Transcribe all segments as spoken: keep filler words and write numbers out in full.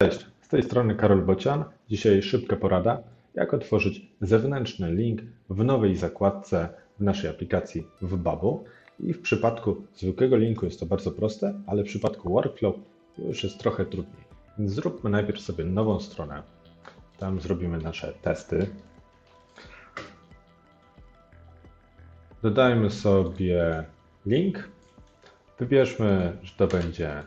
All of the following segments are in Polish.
Cześć, z tej strony Karol Bocian. Dzisiaj szybka porada, jak otworzyć zewnętrzny link w nowej zakładce w naszej aplikacji w Babu. I w przypadku zwykłego linku jest to bardzo proste, ale w przypadku workflow już jest trochę trudniej. Więc zróbmy najpierw sobie nową stronę. Tam zrobimy nasze testy. Dodajmy sobie link. Wybierzmy, że to będzie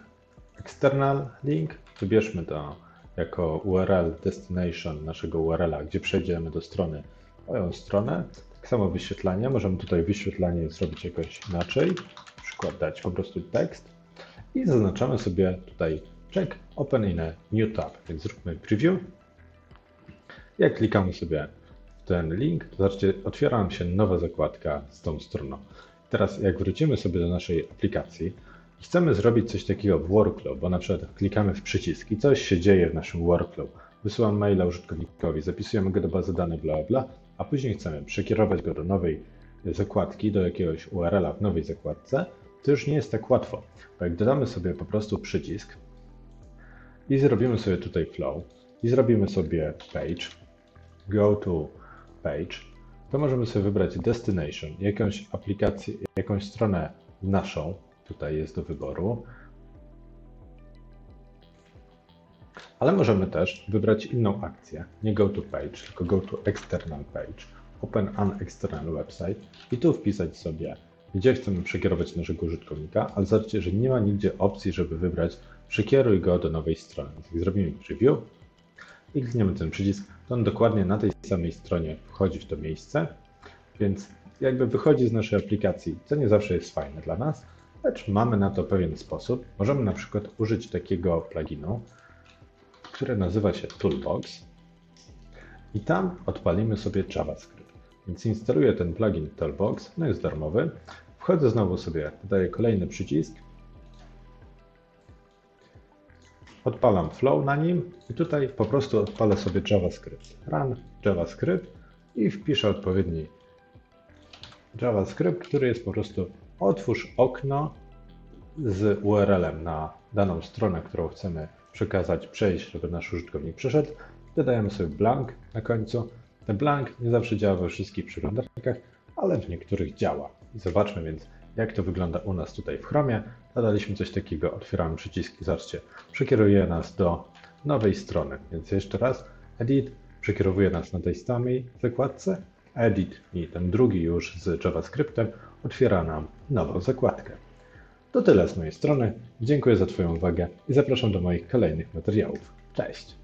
external link. Wybierzmy to jako U R L destination naszego U R L-a, gdzie przejdziemy do strony, moją stronę. Tak samo wyświetlanie. Możemy tutaj wyświetlanie zrobić jakoś inaczej. Na przykład dać po prostu tekst. I zaznaczamy sobie tutaj check open in a new tab. Więc zróbmy preview. Jak klikamy sobie w ten link, to zobaczcie, otwiera nam się nowa zakładka z tą stroną. Teraz jak wrócimy sobie do naszej aplikacji, chcemy zrobić coś takiego w workflow, bo na przykład klikamy w przycisk i coś się dzieje w naszym workflow. Wysyłam maila użytkownikowi, zapisujemy go do bazy danych, bla, bla, a później chcemy przekierować go do nowej zakładki, do jakiegoś U R L-a w nowej zakładce. To już nie jest tak łatwo, bo jak dodamy sobie po prostu przycisk i zrobimy sobie tutaj flow i zrobimy sobie page, go to page, to możemy sobie wybrać destination, jakąś aplikację, jakąś stronę naszą. Tutaj jest do wyboru, ale możemy też wybrać inną akcję, nie go to page, tylko go to external page, open an external website i tu wpisać sobie, gdzie chcemy przekierować naszego użytkownika, ale zobaczcie, że nie ma nigdzie opcji, żeby wybrać przekieruj go do nowej strony. Więc jak zrobimy preview i klikniemy ten przycisk, to on dokładnie na tej samej stronie wchodzi w to miejsce, więc jakby wychodzi z naszej aplikacji, co nie zawsze jest fajne dla nas, lecz mamy na to pewien sposób. Możemy na przykład użyć takiego pluginu, który nazywa się Toolbox i tam odpalimy sobie JavaScript. Więc instaluję ten plugin Toolbox, no jest darmowy. Wchodzę znowu sobie, dodaję kolejny przycisk, odpalam flow na nim i tutaj po prostu odpalę sobie JavaScript. Run JavaScript i wpiszę odpowiedni JavaScript, który jest po prostu otwórz okno z U R L-em na daną stronę, którą chcemy przekazać, przejść, żeby nasz użytkownik przeszedł. Dodajemy sobie blank na końcu. Ten blank nie zawsze działa we wszystkich przeglądarkach, ale w niektórych działa. I zobaczmy więc, jak to wygląda u nas tutaj w Chromie. Dodaliśmy coś takiego, otwieramy przyciski, zobaczcie, przekieruje nas do nowej strony. Więc jeszcze raz, edit, przekierowuje nas na tej samej zakładce. Edit i ten drugi już z JavaScriptem otwiera nam nową zakładkę. To tyle z mojej strony. Dziękuję za Twoją uwagę i zapraszam do moich kolejnych materiałów. Cześć!